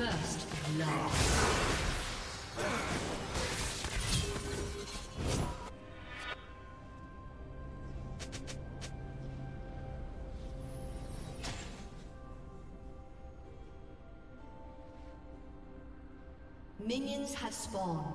First love. Minions have spawned.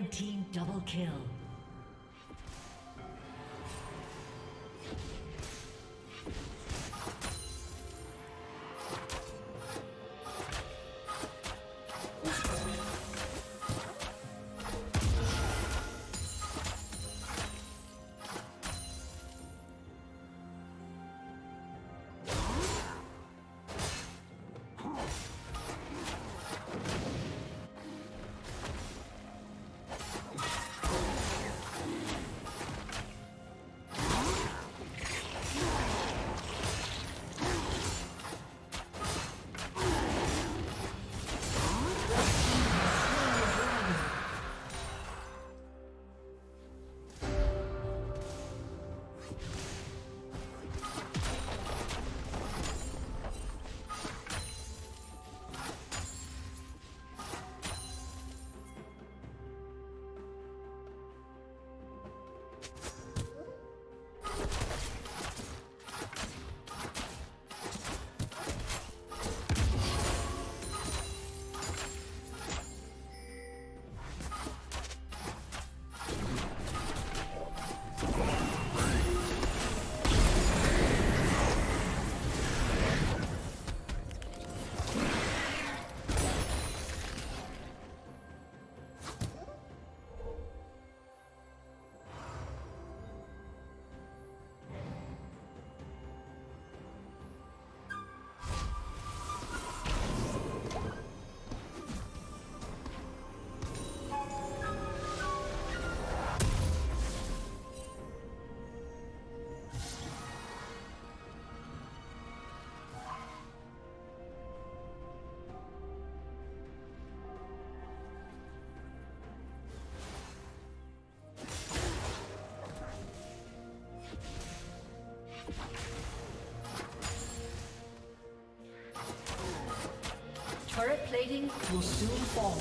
Red team double kill. Turret plating will soon fall.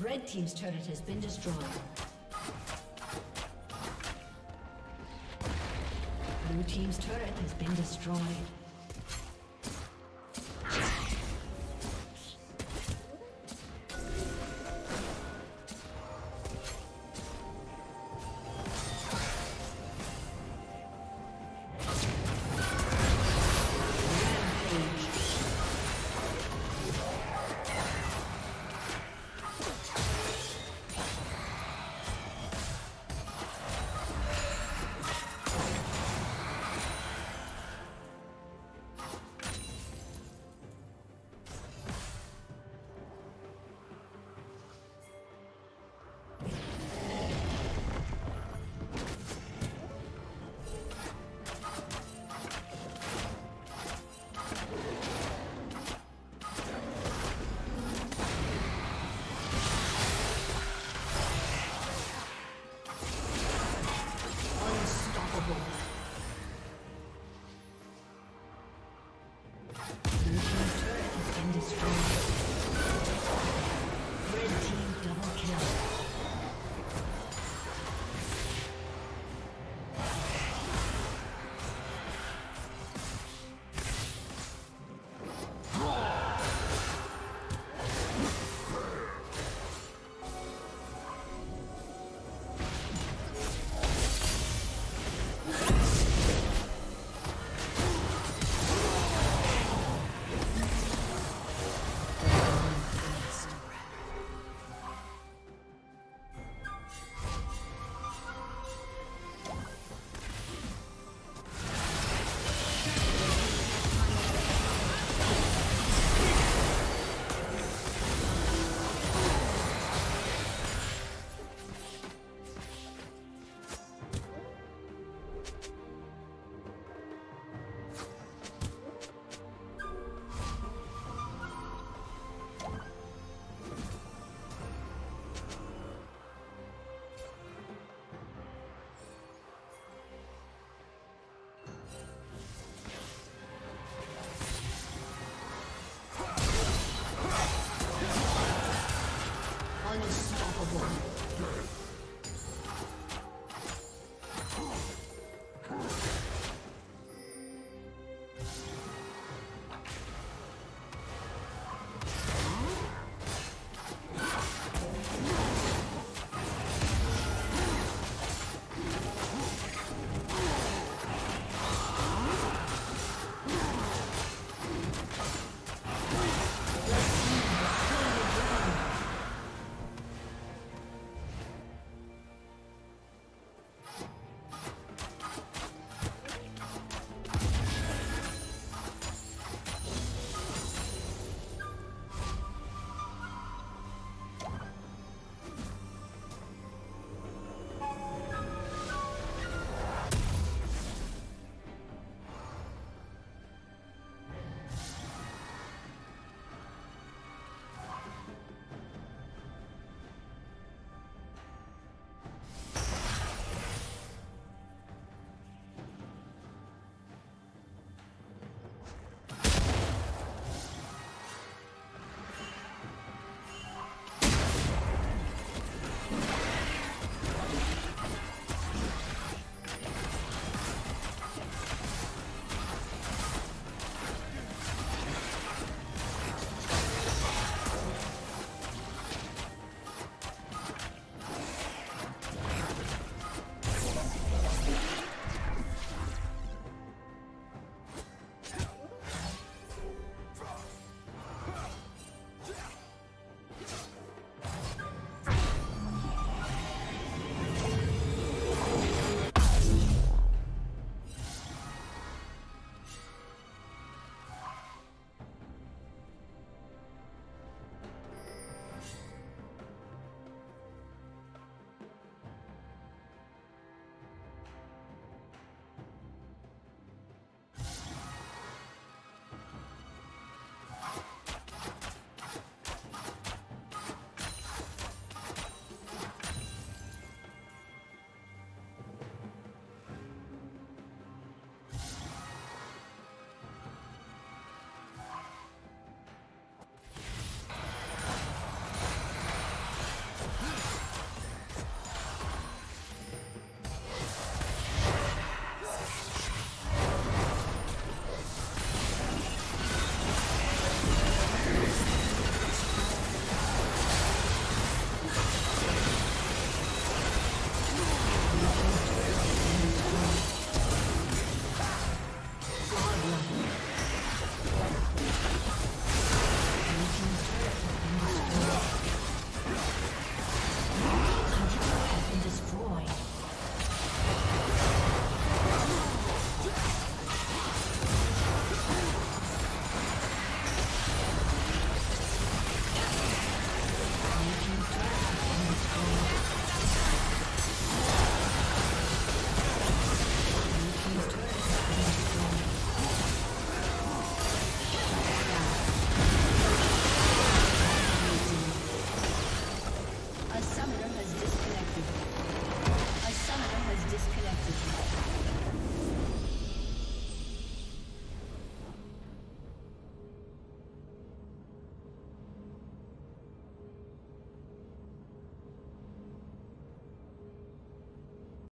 Red team's turret has been destroyed. Blue team's turret has been destroyed.